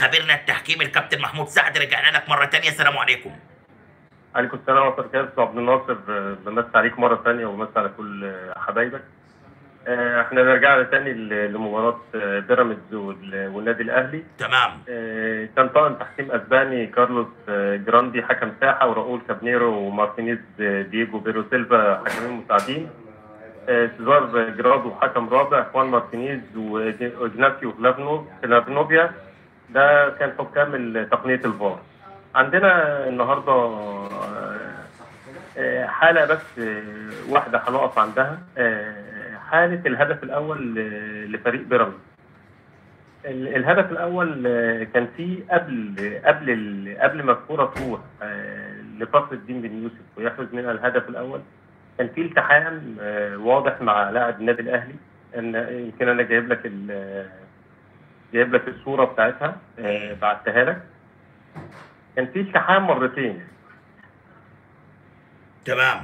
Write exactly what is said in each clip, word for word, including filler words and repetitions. خبيرنا التحكيم الكابتن محمود سعد، رجعنا لك مره ثانيه. السلام عليكم. عليكم السلام ورحمه الله وبركاته. عبد الناصر بمسي عليك مره ثانيه وبمسي على كل حبايبك. احنا رجعنا ثاني لمباراه بيراميدز والنادي الاهلي. تمام. اه كان طاقم تحكيم اسباني كارلوس جراندي حكم ساحه، وراؤول كابنيرو ومارتينيز دييجو بيرو سيلفا حكمين مساعدين. سيزار جرادو حكم رابع، خوان مارتينيز واجناسيو ده ده كان حكام تقنيه الفار. عندنا النهارده حاله بس واحده هنقف عندها، حاله الهدف الاول لفريق بيراميدز. الهدف الاول كان فيه قبل قبل قبل ما الكوره تروح لفصل الدين بن يوسف ويحرز منها الهدف الاول، كان في التحام واضح مع لاعب النادي الاهلي. ان يمكن انا جايب لك جايب لك الصوره بتاعتها، بعتها لك. كان في التحام مرتين. تمام.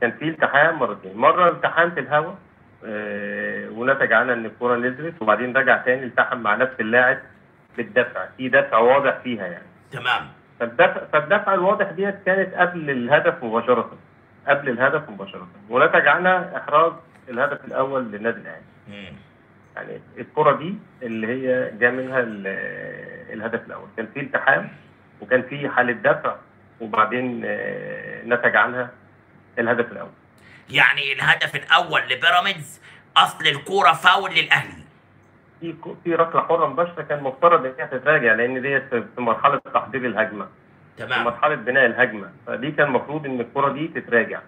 كان في التحام مرتين، مره التحام في الهواء ونتج عنها ان الكوره نزلت، وبعدين رجع تاني التحم مع نفس اللاعب بالدفع، في دفع واضح فيها يعني. تمام. فالدفع فالدفع الواضح ديت كانت قبل الهدف مباشره. قبل الهدف مباشره، ونتج عنها احراز الهدف الاول للنادي الاهلي. يعني الكره دي اللي هي جا منها الهدف الاول، كان في التحام وكان في حاله دفع وبعدين نتج عنها الهدف الاول. يعني الهدف الاول لبيراميدز اصل الكوره فاول للاهلي. في في ركله حره مباشره كان مفترض ان هي تتراجع، لان ديت في مرحله تحضير الهجمه. تمام. في مرحله بناء الهجمه، فدي كان المفروض ان الكره دي تتراجع.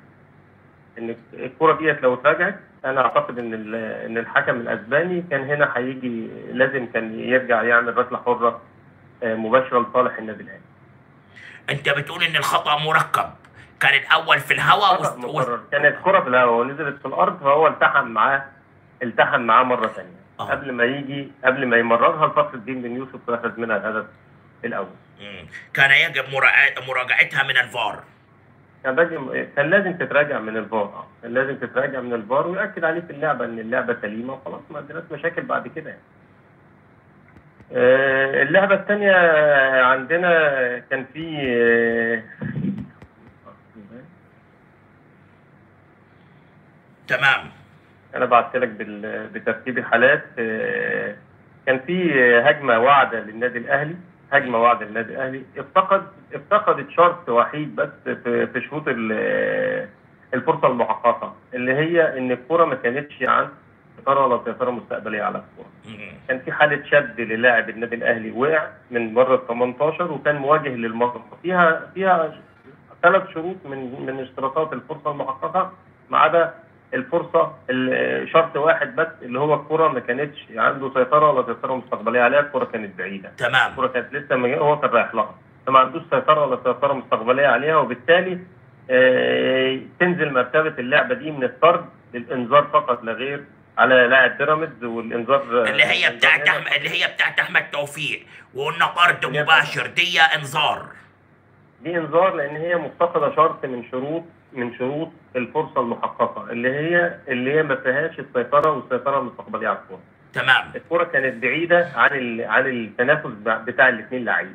ان الكره ديت لو اتراجعت انا اعتقد ان ان الحكم الاسباني كان هنا هيجي، لازم كان يرجع يعمل ركله حره مباشره لصالح النادي الاهلي. انت بتقول ان الخطا مركب، كان الاول في الهواء وست... وست... كانت كره في الهواء ونزلت في الارض، فهو التحم معاه التحم معاه مره ثانيه قبل ما يجي قبل ما يمررها لفخر الدين بن يوسف ويحرز منها الهدف الاول. مم. كان يجب مراجعتها من الفار. كان يعني كان لازم تتراجع من الفار، كان لازم تتراجع من الفار ويأكد عليه في اللعبه ان اللعبه سليمه وخلاص، ما عندناش مشاكل بعد كده يعني. آه اللعبه الثانيه عندنا كان في آه تمام. انا بعت لك بترتيب الحالات. كان في هجمه واعده للنادي الاهلي، هجمه واعده للنادي الاهلي، افتقد افتقدت شرط وحيد بس في شروط الفرصه المحققه، اللي هي ان الكره ما كانتش عن سيطره ولا سيطره مستقبليه على الكره. كان في حاله شد للاعب النادي الاهلي، وقع من بره ال ثمانية عشر وكان مواجه للمرمى، فيها فيها ثلاث شروط من من اشتراطات الفرصه المحققه، ما عدا الفرصه شرط واحد بس اللي هو الكره ما كانتش عنده سيطره ولا سيطره مستقبليه عليها، الكره كانت بعيده. تمام. الكره كانت لسه مج... هو كان رايح لها، فما عندوش سيطره ولا سيطره مستقبليه عليها، وبالتالي آه... تنزل مرتبه اللعبه دي من الطرد للانذار فقط لا غير على لاعب بيراميدز، والانذار اللي هي بتاعت أحمد اللي هي بتاعت احمد توفيق، وقلنا طرد مباشر، دي انذار. دي انذار لان هي مفتقده شرط من شروط من شروط الفرصه المحققه، اللي هي اللي هي ما فيهاش السيطره والسيطره المستقبليه على الكوره. تمام. الكوره كانت بعيده عن ال... عن التنافس بتاع الاثنين لعيبه،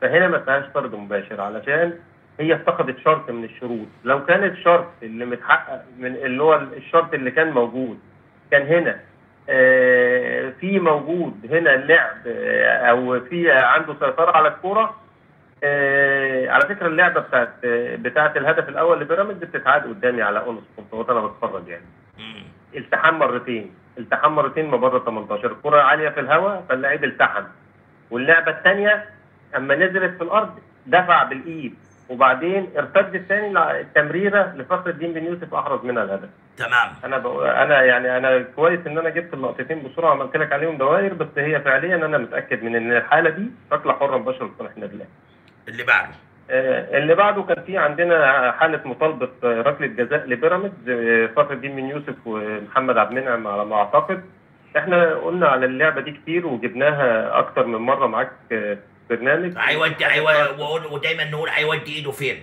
فهنا ما فيهاش طرد مباشر علشان هي افتقدت شرط من الشروط. لو كان الشرط اللي متحقق من اللي هو الشرط اللي كان موجود كان هنا آه في موجود هنا اللعب آه او في عنده سيطره على الكوره. آه على فكره اللعبه بتاعت آه بتاعت الهدف الاول لبيراميدز بتتعاد قدامي على اون سبورت وانا بتفرج يعني. التحام مرتين، التحام مرتين ما بره ثمانية عشر، الكره عاليه في الهواء فاللاعب التحم. واللعبه الثانيه اما نزلت في الارض دفع بالايد وبعدين ارتد الثاني التمريره لفخر الدين بن يوسف احرز منها الهدف. تمام. انا بقو... انا يعني انا كويس ان انا جبت اللقطتين بسرعه وعملت لك عليهم دوائر، بس هي فعليا انا متاكد من ان الحاله دي ركله حره مباشره لصالح النادي الاهلي. اللي بعده آه اللي بعده كان في عندنا حاله مطالبه ركله جزاء لبيراميدز، آه فخر الدين بن يوسف ومحمد عبد المنعم على ما اعتقد. احنا قلنا على اللعبه دي كتير وجبناها اكتر من مره معاك في برنامج. هيودي هيودي ودايما نقول هيودي ايده فين؟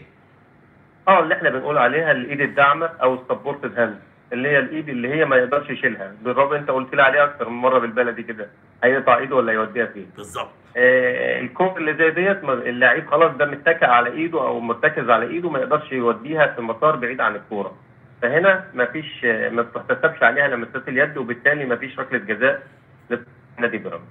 اه اللي احنا بنقول عليها الايد الداعمه او السبورتد هاند. اللي هي الايد اللي هي ما يقدرش يشيلها، بالرغم انت قلت لي عليها اكتر من مره بالبلدي كده، هيقطع ايده ولا يوديها فين؟ بالظبط. آه الكوره اللي زي ديت اللاعب خلاص ده متكئ على ايده او مرتكز على ايده، ما يقدرش يوديها في مسار بعيد عن الكوره. فهنا ما فيش ما بتحتسبش عليها لمسات اليد، وبالتالي ما فيش ركله جزاء لنادي بيراميدز.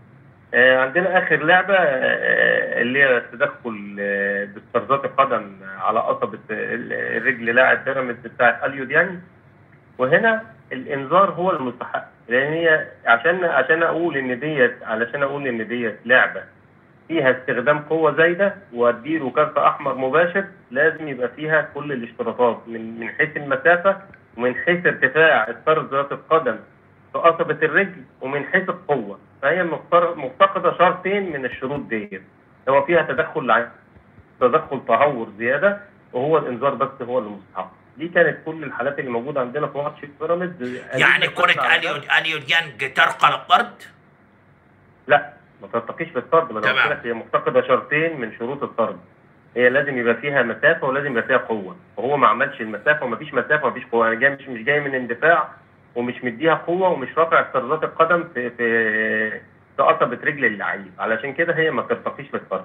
آه عندنا اخر لعبه آه اللي هي تدخل آه باسترزات القدم على قصبه الرجل لاعب بيراميدز بتاع اليو دياني، وهنا الانذار هو المستحق، لان هي عشان عشان اقول ان ديت علشان اقول ان ديت لعبه فيها استخدام قوه زايده وهتديله كارت احمر مباشر، لازم يبقى فيها كل الاشتراطات من من حيث المسافه، ومن حيث ارتفاع الطرز ذات القدم في قصبه الرجل، ومن حيث القوه. فهي مفتقده شرطين من الشروط ديت، هو فيها تدخل تدخل تهور زياده، وهو الانذار بس هو المستحق. دي كانت كل الحالات اللي موجوده عندنا في ماتش بيراميدز. يعني كرة اليو اليو ديانج ترقى للطرد؟ لا ما ترتقيش بالطرد، ما انا قلت لك هي مفتقده شرطين من شروط الطرد، هي لازم يبقى فيها مسافه ولازم يبقى فيها قوه، وهو ما عملش المسافه وما فيش مسافه وما فيش قوه. انا جاي مش مش جاي من اندفاع، ومش مديها قوه، ومش رافع طرزات القدم في في قصبه رجل اللعيب، علشان كده هي ما ترتقيش بالطرد.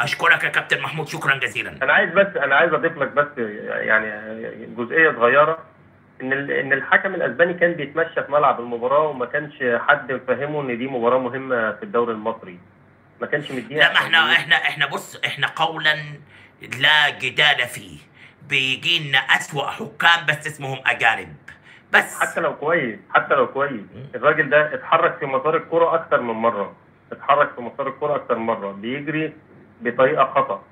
اشكرك يا كابتن محمود، شكرا جزيلا. انا عايز بس انا عايز اضيف لك بس يعني جزئيه صغيره، ان ان الحكم الاسباني كان بيتمشى في ملعب المباراه، وما كانش حد فاهمه ان دي مباراه مهمه في الدوري المصري، ما كانش مديها. لا ما احنا احنا احنا بص، احنا قولا لا جدال فيه، بيجي لنا اسوأ حكام بس اسمهم اجانب. بس حتى لو كويس حتى لو كويس الراجل ده اتحرك في مسار الكره اكتر من مره، اتحرك في مسار الكره اكتر من مره بيجري بطريقه خطا.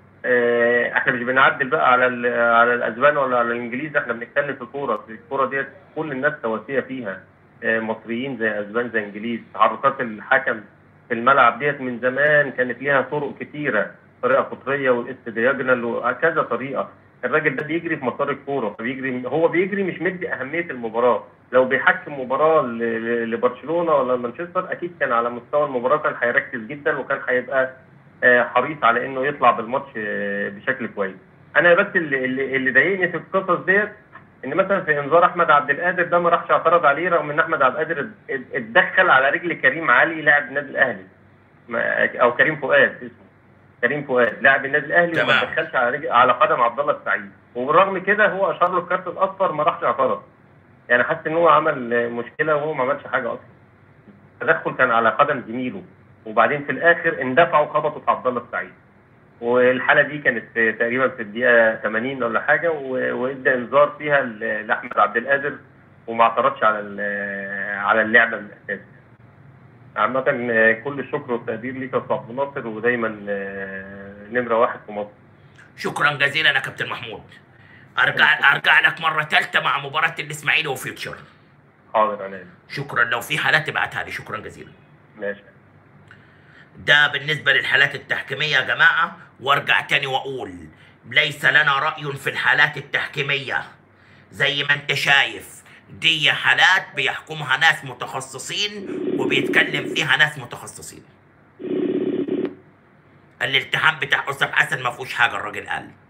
احنا مش بنعدل بقى على على الاسبان ولا على الانجليز، احنا بنتكلم في كوره، الكوره ديت كل الناس سواسيه فيها، مصريين زي اسبان زي انجليز. تحركات الحكم في الملعب ديت من زمان كانت ليها طرق كثيره، طريقه قطريه والاستدياجنال وكذا طريقه. الراجل ده بيجري في مسار الكوره، فبيجري هو بيجري مش مدي اهميه المباراه. لو بيحكم مباراه لبرشلونه ولا مانشستر اكيد كان على مستوى المباراه كان هيركز جدا، وكان هيبقى حريص على انه يطلع بالماتش بشكل كويس. انا بس اللي اللي ضايقني في القصص ديت ان مثلا في انذار احمد عبد القادر ده ما راحش اعترض عليه، رغم ان احمد عبد القادر اتدخل على رجل كريم علي لاعب النادي الاهلي، او كريم فؤاد اسمه، كريم فؤاد لاعب النادي الاهلي، وما اتدخلش على رجل على قدم عبد الله السعيد، وبالرغم كده هو اشار له الكارت الاصفر ما راحش اعترض. يعني حاسس ان هو عمل مشكله وهو ما عملش حاجه اصلا. التدخل كان على قدم زميله، وبعدين في الاخر اندفعوا خبطوا في عبد الله السعيد. والحاله دي كانت في تقريبا في الدقيقه ثمانين ولا حاجه، وادى انذار فيها لاحمد عبد القادر وما اعترضش على على اللعبه من الاساس. عامه كل الشكر والتقدير ليك يا استاذ عبد الناصر، ودايما نمره واحد في مصر. شكرا جزيلا يا كابتن محمود. ارجع ارجع لك مره ثالثه مع مباراه الاسماعيلي وفيوتشر. حاضر عينيا. شكرا، لو في حالات ابعتها لي. شكرا جزيلا. ماشي. ده بالنسبة للحالات التحكيمية يا جماعة. وارجع تاني واقول ليس لنا رأي في الحالات التحكيمية، زي ما انت شايف دي حالات بيحكمها ناس متخصصين وبيتكلم فيها ناس متخصصين. الالتحام بتاع أسامة حسن ما فيهوش حاجة الراجل قال.